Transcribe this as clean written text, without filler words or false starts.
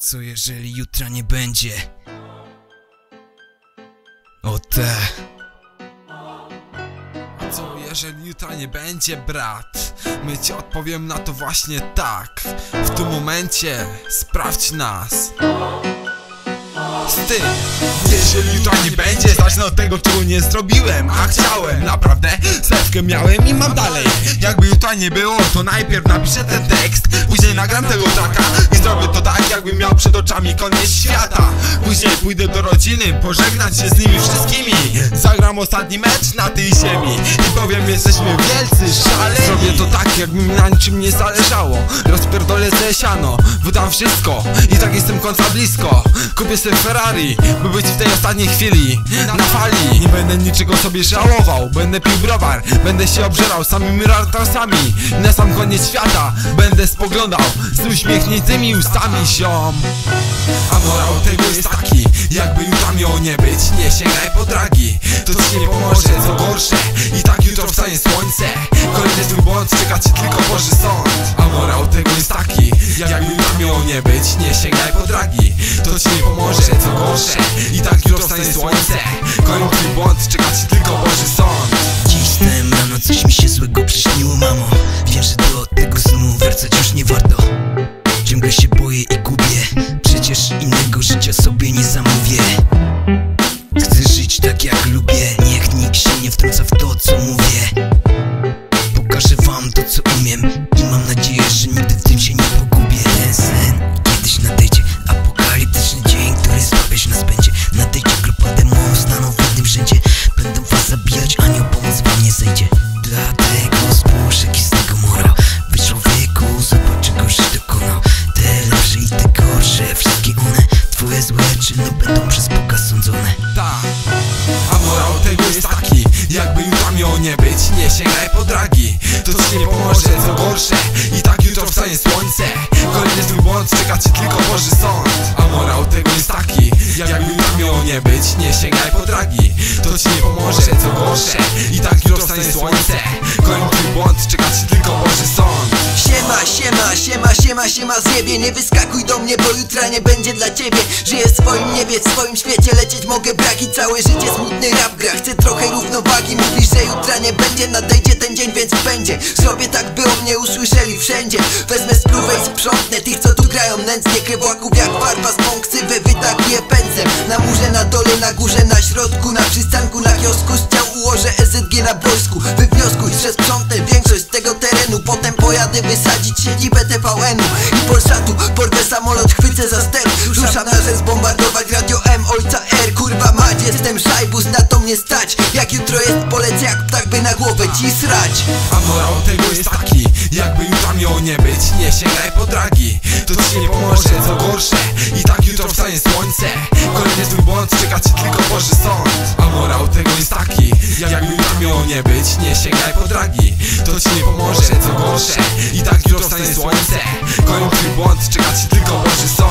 co jeżeli jutra nie będzie? O te. A co jeżeli jutra nie będzie, brat? My ci odpowiem na to właśnie tak. W tym momencie sprawdź nas. Z tym, jeżeli jutro nie będzie, zacznę od tego, czego nie zrobiłem, a chciałem. Naprawdę setkę miałem i mam dalej. Jakby jutro nie było, to najpierw napiszę ten tekst, później nagram tego taka i zrobię to tak, jakbym miał przed oczami koniec świata. Później pójdę do rodziny, pożegnać się z nimi wszystkimi, zagram ostatni mecz na tej ziemi i powiem, jesteśmy wielcy, szaleni. Zrobię to tak, jakby mi na niczym nie zależało, rozpierdolę ze siano, wydam wszystko i tak jestem końca blisko. Kupię sobie Ferrari, by być w tej ostatniej chwili na fali. Nie będę niczego sobie żałował, będę pił browar, będę się obżerał samymi rartasami. Na sam koniec świata będę spoglądał z uśmiechniętymi ustami, ziom. A morał tego jest taki, jakby jutro miało nie być, nie sięgaj po dragi, to ci nie pomoże, co gorsze, i tak jutro wstanie słońce. Kolejny twój błąd, czeka cię tylko Boży sąd. A morał tego jest taki, jakby jutro miało nie być, nie sięgaj po dragi, to ci nie pomoże, co gorsze, i tak jutro wstanie słońce. Kolejny twój błąd, czeka cię tylko Boży sąd. Dziś wstałem rano, coś mi się złego przyśniło, mamo. Wiem, że do tego snu wracać już nie warto. Ciągle się boję i gubię, przecież innego życia sobie nie zamówię. Chcę żyć tak, jak lubię, niech nikt się nie wtrąca w to, co mówię. Pokażę wam to, co umiem i mam nadzieję, że nigdy w tym się nie pogubię. Ten sen kiedyś nadejdzie, apokaliptyczny dzień, który złapieć nas będzie. Nadejdzie grupa demonów, staną w jednym rzędzie, będą was zabijać, anioł pomoc wam nie zejdzie. Dlatego spójrz, jaki z tego morał, by człowieku zobacz, czego się dokonał. Te lepsze i te gorsze, wszystkie one, twoje złe czyny będą przez Boga sądzone. Tak, a morał tego jest taki, jakby jutro miało nie być, nie sięgaj po dragi, to ci nie pomoże, co gorsze, i tak jutro wstanie słońce. Kolejny twój błąd, czeka cię tylko Boży sąd. A morał tego jest taki, jakby jutro miało nie być, nie sięgaj po dragi, to ci nie pomoże, co gorsze, i tak jutro wstanie słońce. Kolejny twój błąd, czeka cię tylko Boży sąd. Siema, siema, siema, siema, siema zjebie, nie wyskakuj do mnie, bo jutra nie będzie dla ciebie. Żyję w swoim niebie, w swoim świecie, lecieć mogę braki, całe życie smutny rap gra. Chcę trochę równowagi, mówisz, że jutra nie będzie, nadejdzie ten dzień, więc będzie. Zrobię tak, by o mnie usłyszeli wszędzie, wezmę spluwę i sprzątnę tych, co tu grają nędznie. Krewłaków jak farba z mąk sywe wytakuję pędzem. Na murze, na dole, na górze, na środku, na przystanku, na kiosku, z ciał ułożę EZG na boisku. Wywnioskuj, że sprzątnę większość z tego terenu, potem pojadę wysadzić siedzibę TVN-u i Polsatu, porwę samolot, chwycę za ster, ruszam na rzecz bombardować Radio M, ojca R. Kurwa mać, jestem szajbus, na to mnie stać, jak jutro jest polecę jak ptak, by na głowę ci srać. A morał tego jest taki, jakby jutro miało nie być, nie sięgaj po dragi, to ci nie pomoże, co gorsze, i tak jutro wstanie słońce. Kolejny twój błąd, czeka cię tylko Boży sąd. A morał tego jest taki, jakby jutro miało nie być, nie sięgaj po dragi, to ci nie pomoże, co gorsze, i tak jutro wstanie słońce. Kolejny twój błąd, czeka cię tylko Boży sąd.